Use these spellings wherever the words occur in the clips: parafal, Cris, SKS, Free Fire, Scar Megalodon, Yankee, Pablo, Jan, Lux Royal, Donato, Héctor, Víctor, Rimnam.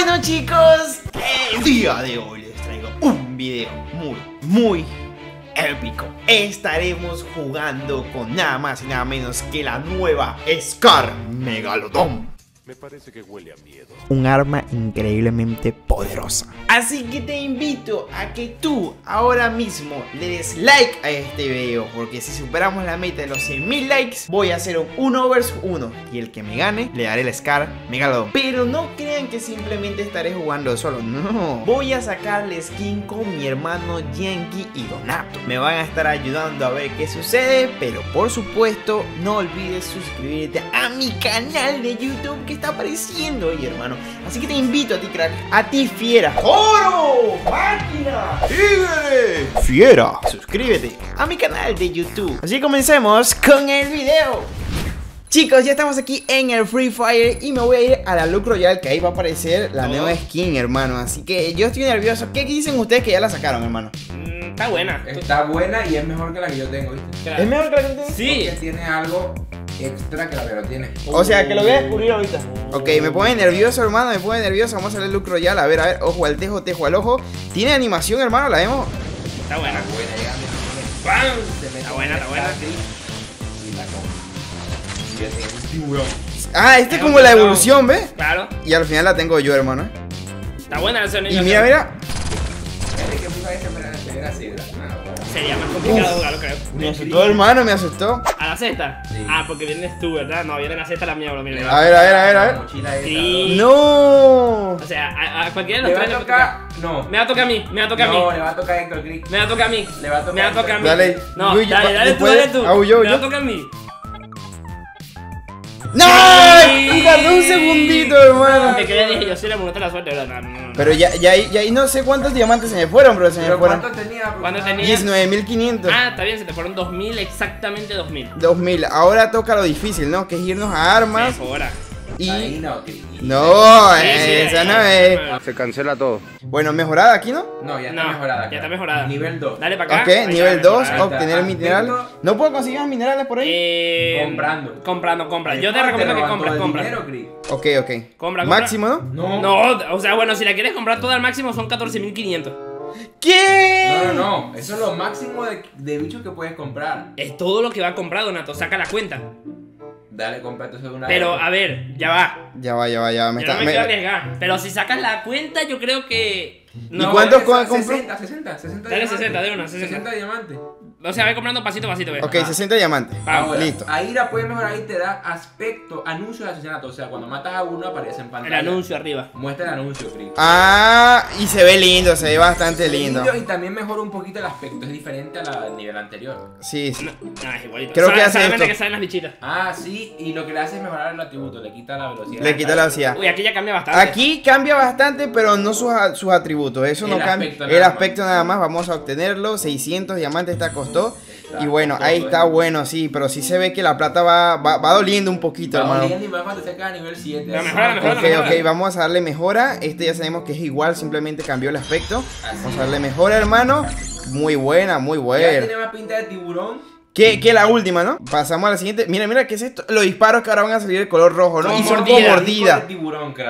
Bueno chicos, el día de hoy les traigo un video muy épico. Estaremos jugando con nada más y nada menos que la nueva Scar Megalodon. Me parece que huele a miedo. Un arma increíblemente poderosa. Así que te invito a que tú ahora mismo le des like a este video, porque si superamos la meta de los 100.000 likes voy a hacer un 1 vs 1, y el que me gane le daré el Scar Megalodon. Pero no crean que simplemente estaré jugando solo, no. Voy a sacar la skin con mi hermano Yankee y Donato. Me van a estar ayudando a ver qué sucede. Pero por supuesto no olvides suscribirte a mi canal de YouTube que está apareciendo ahí, hermano. Así que te invito a ti, crack, a ti, fiera, oro, máquina, tigre, fiera, suscríbete a mi canal de YouTube. Así que comencemos con el video. Chicos, ya estamos aquí en el Free Fire y me voy a ir a la Lux Royal, que ahí va a aparecer la nueva skin, hermano. Así que yo estoy nervioso. ¿Qué dicen ustedes que ya la sacaron, hermano? Está buena. Está buena y es mejor que la que yo tengo, ¿viste? Claro. ¿Es mejor que la que yo tengo? Sí. Porque tiene algo extra que la verdad tiene. O sea, que lo voy a descubrir ahorita. Ok, me pone nervioso, hermano, me pone nervioso. Vamos a ver el Lux Royal, a ver, ojo al tejo, tejo al ojo. Tiene animación, hermano, la vemos. Está buena. Está buena, ya. Está buena, está buena. Y la compro. Ah, este es como la evolución, ¿ves? Claro. Y al final la tengo yo, hermano. Está buena la sonido. Y mira, mira. Sería más complicado jugarlo, creo. Me asustó, hermano, me asustó. ¿A la cesta? Sí. Ah, porque vienes tú, ¿verdad? No, viene la cesta la mía, bro. Mire, a ver, a ver, a ver, a ver. Sí. ¡No! O sea, a cualquiera de los tres le va a tocar. No. Me va a tocar a mí, me va a tocar a mí. No, le va a tocar a Héctor, Cris. Me va a tocar a mí. Le va a tocar a Héctor. Dale. No, dale, dale tú, dale tú. Me va a tocar a mí. ¡No! Sí. Tardó un segundito, hermano. Te quedé, dije, yo soy la muleta de la suerte, ¿verdad? No. Pero ya no sé cuántos diamantes se me fueron, bro. Se me fueron. ¿Cuántos tenía? ¿Cuántos tenía? 19.500. Ah, está bien, se te fueron 2.000, exactamente 2.000. 2.000. Ahora toca lo difícil, ¿no? Que es irnos a armas. Ahora. Y... ahí no, no, sí, esa no es. Se cancela todo. Bueno, mejorada aquí, ¿no? No, ya está mejorada. Ya está mejorada. Nivel 2. Dale para acá. Ok, nivel 2, obtener minerales. ¿No puedo conseguir más minerales por ahí? Comprando. Comprando. Yo te recomiendo que compres, Ok, ok. Compra. ¿Máximo, no? No. No, o sea, bueno, si la quieres comprar toda al máximo son 14.500. ¿Qué? No, no, no, eso es lo máximo de bichos que puedes comprar. Es todo lo que va a comprar, Donato, saca la cuenta. Dale, completo eso de una vez. Pero, a ver, ya va. Ya va. No me quiero arriesgar. Pero si sacas la cuenta, yo creo que... no, ¿y cuántos compras? 60 dale, diamantes. 60, de una, 60 diamantes. O sea, ve comprando pasito a pasito, ve. Ok, 60 diamantes. Ahora, listo. Ahí la puedes mejorar y te da aspecto, anuncio de asesinato. O sea, cuando matas a uno aparece en pantalla el anuncio arriba. Muestra el anuncio, Cris. Ah, y se ve lindo, se ve bastante lindo. Y también mejora un poquito el aspecto, es diferente al nivel anterior. Sí, sí. No, es igualito. Creo que hace esto. Que salen las bichitas. Ah, sí, y lo que le hace es mejorar el atributo, le quita la velocidad. Le quita la velocidad. Uy, aquí ya cambia bastante. Aquí cambia bastante, pero no sus atributos. Eso no cambia. El aspecto nada más, vamos a obtenerlo. 600 diamantes está costando. Y bueno, ahí está bueno, sí, pero sí se ve que la plata va doliendo un poquito, hermano. Y más cuando se cae a nivel 7. Mejora. Ok, vamos a darle mejora. Este ya sabemos que es igual, simplemente cambió el aspecto. Vamos a darle mejora, hermano. Muy buena, muy buena. Ya tiene más pinta de tiburón que la última, ¿no? Pasamos a la siguiente. Mira, mira, ¿qué es esto? Los disparos que ahora van a salir de color rojo, ¿no? Y son como mordidas.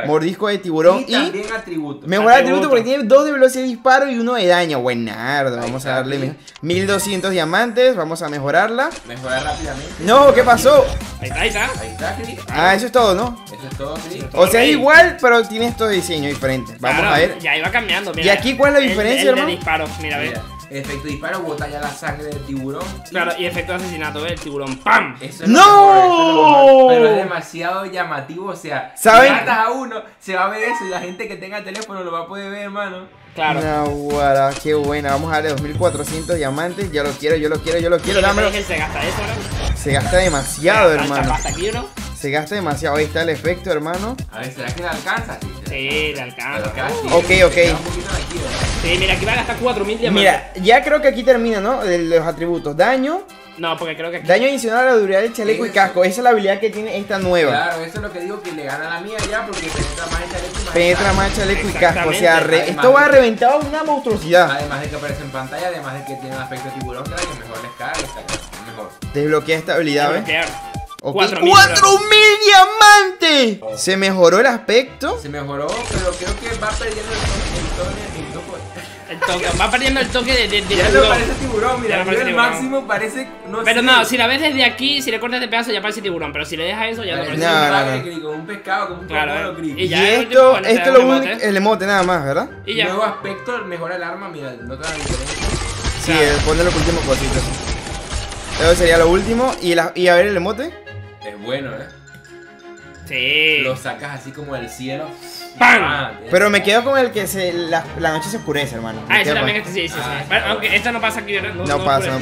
Mordisco de tiburón. Y también atributo. Mejorar atributo porque tiene 2 de velocidad de disparo y 1 de daño. Buenardo. Vamos a darle 1200 diamantes. Vamos a mejorarla. Mejorar rápidamente. No, ¿qué pasó? Ahí está, ahí está. Ahí está, Cris. Ah, eso es todo, ¿no? Eso es todo, Cris. O sea, es igual, pero tiene estos diseños diferentes. Vamos a ver. Ya iba cambiando, mira. ¿Y aquí cuál es la diferencia, hermano? El disparo, mira, a ver. Efecto de disparo, bota ya la sangre del tiburón. Claro, y efecto de asesinato del tiburón. ¡Pam! Eso es ¡no! Pero es demasiado llamativo, o sea, ¿saben? Si matas a uno, se va a ver eso y la gente que tenga teléfono lo va a poder ver, hermano. Claro. Naguara, qué buena. Vamos a darle 2400 diamantes. Ya lo quiero, yo lo quiero, yo lo quiero. Dámelo. Se gasta eso, ¿no? Se gasta demasiado, hermano. Se gasta demasiado. Ahí está el efecto, hermano. A ver, ¿será que le alcanza? Sí, le alcanza. Ok, ok. Sí, mira, aquí va a gastar 4000 diamantes. Mira, ya creo que aquí termina, ¿no? Los atributos. Daño. No, porque creo que aquí... daño adicional a la durabilidad del chaleco y casco. Esa es la habilidad que tiene esta nueva. Claro, eso es lo que digo, que le gana la mía ya, porque penetra más el chaleco y casco. Penetra más el chaleco y casco. O sea, esto va reventado una monstruosidad. Además de que aparece en pantalla, además de que tiene un aspecto tiburón, que mejor les cae, les saca mejor. Desbloquea esta habilidad, ¿ves? Okay. 4.000 diamantes. Se mejoró el aspecto. Se mejoró, pero creo que va perdiendo el toque. Va perdiendo el toque de ya tiburón. No parece tiburón, mira, no el tiburón. Máximo parece... No pero sé. No, si la ves desde aquí, si le cortas de pedazo ya parece tiburón. Pero si le dejas eso ya no parece tiburón. Como un pescado, como un pescado. Y ya esto lo único, el emote nada más, ¿verdad? Y ya. Nuevo aspecto, mejora el arma, mira, no te da diferencia. Sí, ponle los últimos cositos. Eso sería lo último. Y a ver el emote. Es bueno, ¿eh? Sí. Lo sacas así como del cielo. ¡Pam! Ah, pero me quedo con el que la noche se oscurece, hermano. Me eso también es, sí. Bueno, aunque esto no pasa aquí. No pasa,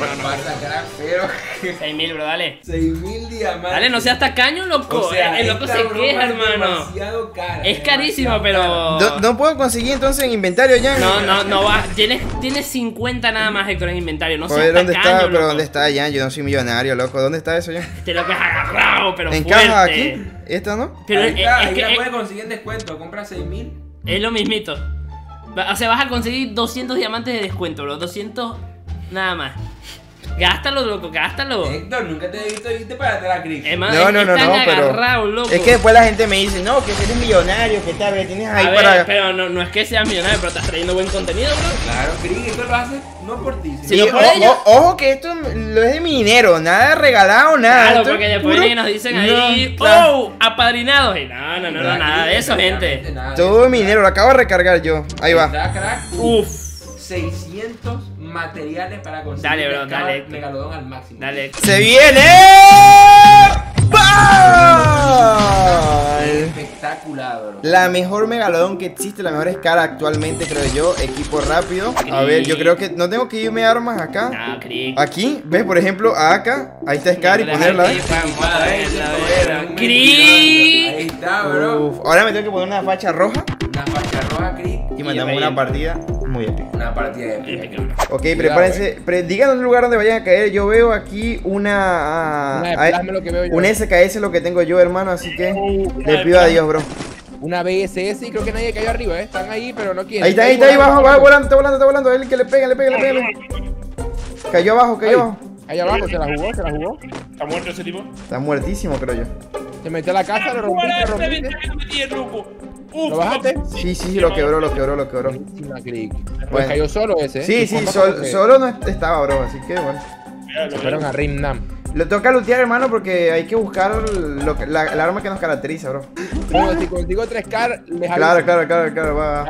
pero... 6.000, bro, dale. 6.000 diamantes. Dale, no seas tacaño, loco. O sea, el loco se queja, hermano. Es carísimo, pero... No puedo conseguir entonces en inventario ya. No va. Tienes 50 nada más, Héctor, en inventario. No seas tacaño, loco. Pero ¿dónde está Jan? Yo no soy millonario, loco. ¿Dónde está eso, Jan? Te lo que has agarrado, pero fuerte. ¿En caja aquí? ¿Esta no? Pero es que la puedes conseguir en descuento. Compra 6.000. Es lo mismito. O sea, vas a conseguir 200 diamantes de descuento, bro. 200 nada más. Gástalo, loco, gástalo. Héctor, nunca te he visto irte para atrás, Cris. No, pero loco. Es que después la gente me dice, no, que eres millonario, que tal, que tienes ahí para... Pero no es que seas millonario, pero estás trayendo buen contenido, bro. Claro, Cris, esto lo haces no por ti, sino por ellos. Ojo que esto lo es de mi dinero, nada regalado, nada. Claro, porque después nos dicen ahí, oh, apadrinados. No, nada de eso, gente. Todo mi dinero, lo acabo de recargar yo. Ahí va. Uf. 600 materiales para conseguir. Dale, bro, dale. Megalodón al máximo. Dale. ¡Se viene! Espectacular, bro. La mejor megalodón que existe, la mejor escala actualmente, creo yo. Equipo rápido. A ver, yo creo que no tengo que irme armas acá. Aquí, ves, por ejemplo, acá. Ahí está Scar y ponerla. Ahí está, bro. Ahora me tengo que poner una facha roja. Y mandamos una partida muy épica. Ok, prepárense. Díganos el lugar donde vayan a caer. Yo veo aquí un SKS, lo que tengo yo, hermano. Así que le pido a Dios, bro. Una BSS y creo que nadie cayó arriba, ¿eh? Están ahí, pero no quieren. Ahí está, abajo, va volando, está volando. Él que le pega. Cayó abajo, Ahí abajo, se la jugó. ¿Está muerto ese tipo? Está muertísimo, creo yo. Se metió a la casa, lo rompiste. ¿Lo bajaste? Sí, lo quebró. Pues cayó solo ese. Sí, solo no estaba, bro, así que bueno. Se fueron a Rimnam. Le toca lootear, hermano, porque hay que buscar el arma que nos caracteriza, bro. Si contigo 3K, les hago. Claro, va.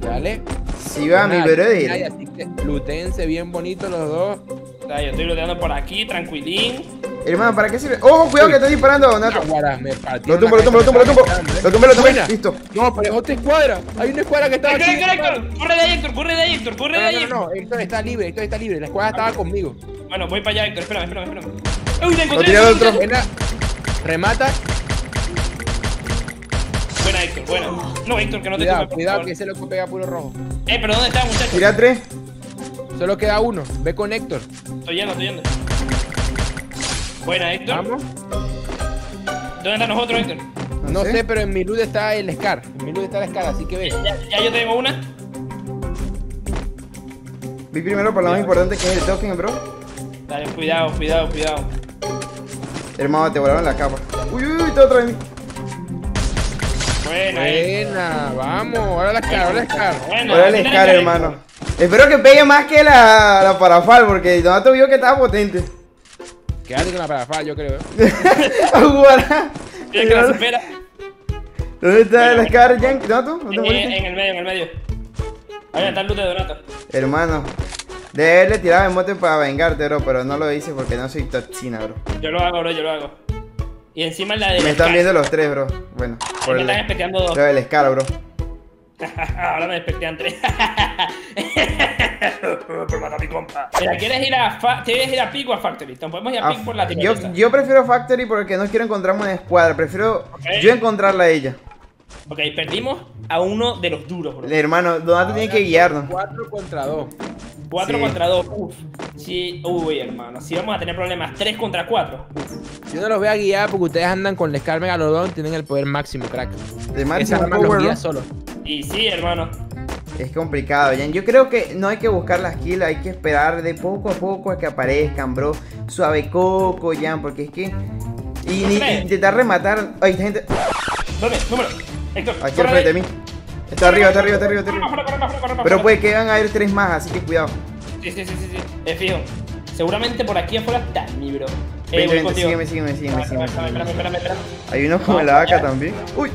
Dale. Sí, va, mi brother. Luteense bien bonito los dos. Yo estoy looteando por aquí, tranquilín. Hermano, ¿para qué sirve? ¡Ojo, cuidado que estoy disparando, Donato! Lo tumbo. Listo. No, pero otra escuadra. Hay una escuadra que estaba aquí. ¡Corre de Héctor! No, Héctor está libre. La escuadra estaba conmigo. Bueno, voy para allá, Héctor. Espérame. ¡Uy, le encontré! Lo tiré al otro. Remata. Buena, Héctor, buena. No, Héctor, que no te tomes. Cuidado, que ese loco pega puro rojo. Pero ¿dónde está, muchachos? Tira 3. Solo queda uno. Ve con Héctor. Estoy yendo. Buena, Héctor. Vamos. ¿Dónde están nosotros, Héctor? No sé, pero en mi luz está el Scar. Así que ve. Ya yo tengo una. Vi primero por lo más importante, que es el token, bro. Dale, cuidado. Hermano, te volaron la capa. Uy, está atrás de mí. Buena, vamos. Ahora el Scar. Ahora el Scar, hermano. Espero que pegue más que la parafal, porque Donato vio que estaba potente. Quédate con la parafal, yo creo. ¿Dónde está el Scar, Yankee? ¿Donato? En el medio. Ahí está el loot de Donato. Hermano, de él le tiraba el mote para vengarte, bro, pero no lo hice porque no soy toxina, bro. Yo lo hago. Y encima la de... Me están viendo los tres, bro. Bueno, me están especteando dos. Pero el Scar, bro. Ahora me despectean tres. Por matar a mi compa. Mira, ¿quieres ir a Pico o a Factory? Podemos ir a Pico por la tienda. Yo prefiero Factory porque no quiero encontrarme una escuadra. Prefiero yo encontrarla a ella. Ok, perdimos a uno de los duros, bro. Hermano, Donato tiene que guiarnos. 4 contra 2. 4 contra 2, uff. Sí, uy, hermano, si vamos a tener problemas. 3 contra 4. Yo no los voy a guiar porque ustedes andan con el Scar Megalodon. Tienen el poder máximo, crack. De máximo power, ¿no? Solo. Y sí, hermano. Es complicado, Jan. Yo creo que no hay que buscar las kills, hay que esperar de poco a poco a que aparezcan, bro. Suave coco, Jan, porque es que... Y intentar rematar... Ay, esta gente... ¿Dónde? Número. Héctor, aquí al frente de mí. Está arriba, está arriba, está arriba, está arriba. Pero puede que van a ir tres más, así que cuidado. Sí, sí, sí, sí, es fijo. Seguramente por aquí afuera está mi bro. Voy contigo. Sígueme, sígueme, sígueme, sígueme. Espérame, espérame, espérame. Hay uno con la vaca también. Uy.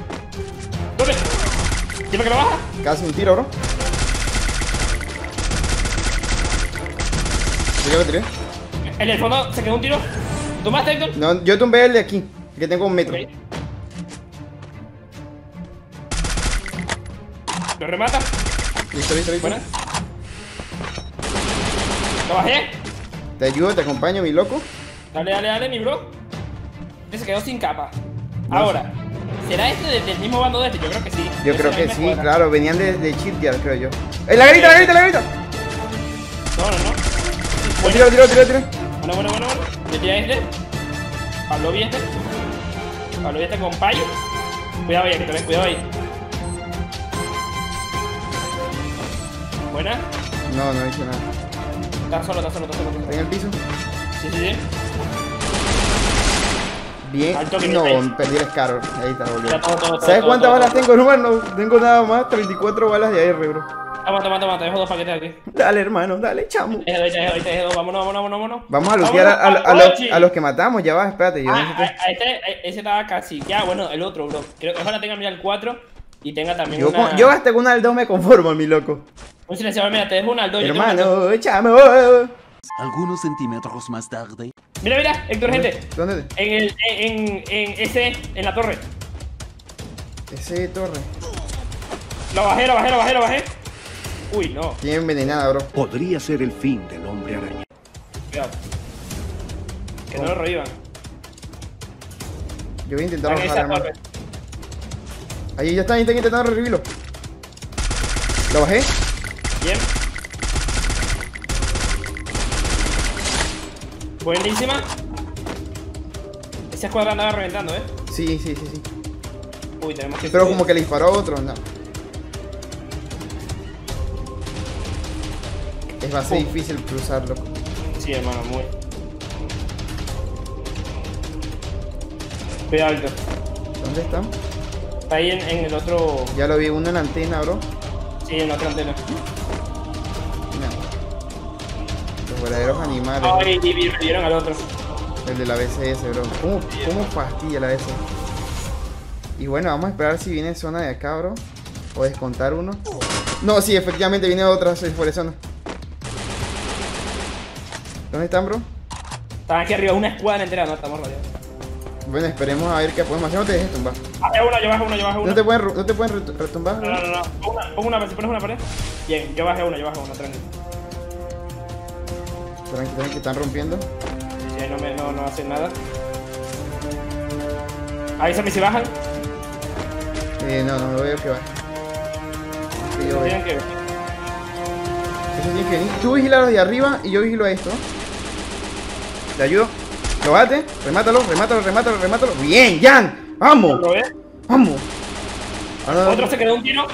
¿Dónde? ¿Lleva que lo baja? Casi un tiro, bro. ¿Qué tiré? En el fondo se quedó un tiro. ¿Tumbaste, Héctor? No, yo tumbé el de aquí, que tengo un metro. Lo remata. Listo, listo, listo. Buena. Lo bajé. Te ayudo, te acompaño, mi loco. Dale, dale, dale, mi bro. Este se quedó sin capa. No. Ahora, ¿será este del mismo bando de este? Yo creo que sí. Yo creo que sí, cuadra. Claro. Venían de Chipyard, creo yo. ¡La grita, la grita, la grita! No, no, no. Tiro, tiro, tiro, tiro. Bueno. Le tira este. Pablo vi este. Pablo vi este con payo. Cuidado ahí, que te ves, cuidado ahí. Buena. No, no hice nada. Está solo. ¿Está en el piso? Sí, sí, sí. Bien. No, perdí el Scar. Ahí está, boludo. ¿Sabes cuántas balas tengo, hermano? No tengo nada más. 34 balas de AR, bro. Toma. Te dejo dos paquetes aquí. Dale, hermano. Dale, chamo. Te dejo. Vámonos. Vamos a lutear a los que matamos. Ya va, espérate. Ese estaba casi. Ya, bueno, el otro, bro. Creo que ojalá tenga mira el 4. Y tenga también una... Yo hasta con una al 2 me conformo, mi loco. Un silenciador, mira, te dejo una al 2. Hermano, échame. Algunos centímetros más tarde. Mira, Héctor, gente. ¿Dónde? En la torre. Ese torre. Lo bajé. Uy, no. Tiene envenenada, bro. Podría ser el fin del hombre araña. Cuidado. Que no lo revivan. Yo voy a intentar bajar, hermano. Ahí ya están intentando revivirlo. Lo bajé. Bien. Buenísima. Esa escuadra andaba reventando, ¿eh? Sí. Uy, tenemos que... Pero como que le disparó a otro, no. Es bastante difícil cruzarlo. Sí, hermano, muy. Cuidado, Alto. ¿Dónde están? Está ahí en el otro... Ya lo vi, uno en la antena, bro. Sí, en la otra antena. No. Los verdaderos animales. Ay, y vieron al otro. El de la BCS, bro. ¿Cómo fastidia la BCS? Y bueno, vamos a esperar si viene zona de acá, bro. O descontar uno. No, sí, efectivamente viene otra, soy fuera de zona. ¿Dónde están, bro? Están aquí arriba, una escuadra entera, no estamos rodeados. Bueno, esperemos a ver qué podemos hacer. No te dejes tumbar. Yo bajé una. ¿No te pueden retumbar? No. Pon una, si pones una pared. Bien, yo bajé una, tranqui. Tranqui, están rompiendo. Sí, no hacen nada. Avísame si bajan. No lo veo que bajen. Sí, yo veo. Eso tiene que venir. Tú vigila los de arriba y yo vigilo a esto. Te ayudo. Lo bate, remátalo. Bien, Jan, vamos. Vamos. Ahora, otro se quedó un tiro.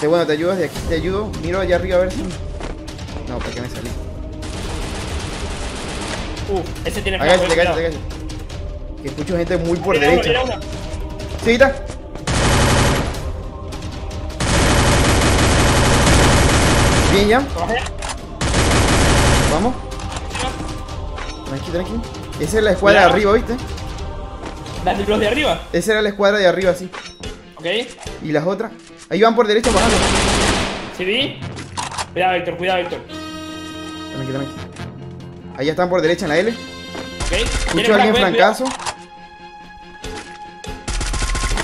Qué bueno, te ayudas de aquí, te ayudo. Miro allá arriba a ver si... No, porque me salí. Ese tiene... Hágase. Que escucho gente muy por derecha. Sí, está. Bien, Jan. Vamos. Tranqui. Esa es la escuadra de arriba, ¿viste? ¿Las de los de arriba? Esa era la escuadra de arriba, sí. Ok. ¿Y las otras? Ahí van por derecha bajando. ¿Sí vi? Cuidado, Víctor. Tranqui. Ahí ya están por derecha en la L. Ok. Mucho alguien flancazo.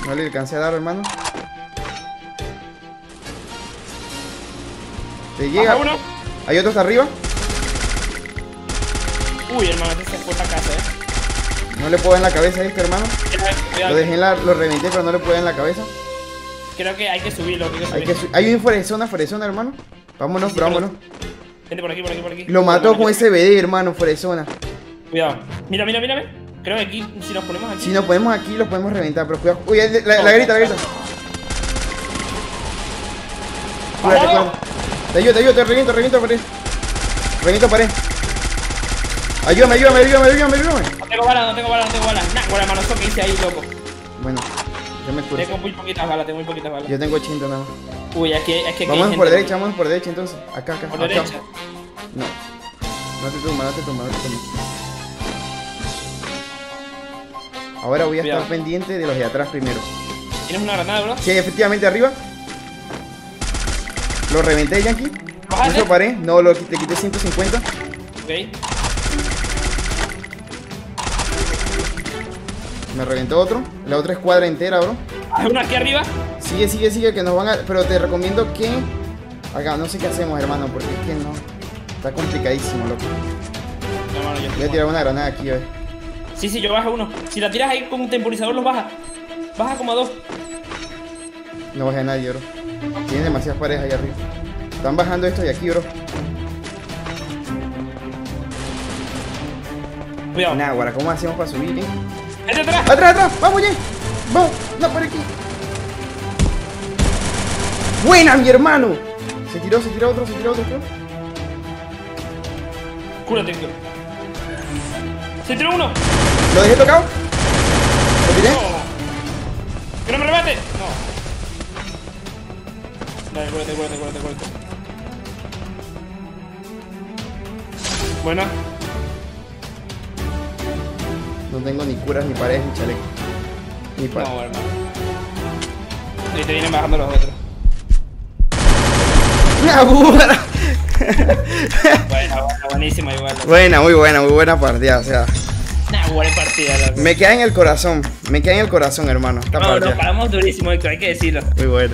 No le alcancé a dar, hermano. Te llega. Baja uno. Hay otro hasta arriba. Uy, hermano, este se fue para casa, No le puedo dar en la cabeza a este, hermano. Cuidado. Lo reventé, pero no le puedo dar en la cabeza. Creo que hay que subirlo. Hay un fuera de zona, hermano. Vámonos, sí, vámonos. Gente por aquí. Lo mató con SBD, hermano, fuera de zona. Cuidado. Mira. Creo que aquí, si nos ponemos aquí, los podemos reventar, pero cuidado. Uy, la grita. Cuidado. Te ayudo, te reviento pared. Ayúdame. No tengo balas. Nah, con la mano que hice ahí, loco. Bueno, yo me curo. Tengo muy poquitas balas. Yo tengo 80 nada más. Uy, es que vamos por derecha, entonces. Acá. Por derecha. No. No te tumba. Ahora voy a estar pendiente de los de atrás primero. ¿Tienes una granada, bro? Sí, efectivamente, arriba. Lo reventé, Yankee. Eso paré. No, te quité 150. Ok. Me reventó otro. La otra escuadra entera, bro. ¿Hay uno aquí arriba? Sigue, que nos van a... Pero te recomiendo que... Acá, no sé qué hacemos, hermano, porque es que no... Está complicadísimo, loco. No, hermano, yo voy a tirar una granada aquí, a ver. Sí, yo bajo uno. Si la tiras ahí con un temporizador, los baja. Baja como a dos. No baja a nadie, bro. Tienen demasiadas parejas ahí arriba. Están bajando estos de aquí, bro. Cuidado. Nah, guara, ¿cómo hacemos para subir, eh? ¡Atrás! ¡Vamos, Jan! ¡Vamos! ¡No, por aquí! ¡Buena, mi hermano! Se tiró otro. Cúrate, Héctor. ¡Se tiró uno! ¿Lo dejé tocado? ¿Lo tiré? No. ¡Que no me remate! No. Dale, cúrate. Buena. No tengo ni curas, ni paredes, ni chaleco. Ni paredes. No, hermano. Y te vienen bajando los otros. ¡Una burra! Buenísima igual. Buena, muy buena partida, o sea. Una buena partida, loco. Me queda en el corazón, hermano. Esta partida. Nos paramos durísimo, Héctor, hay que decirlo. Muy buena.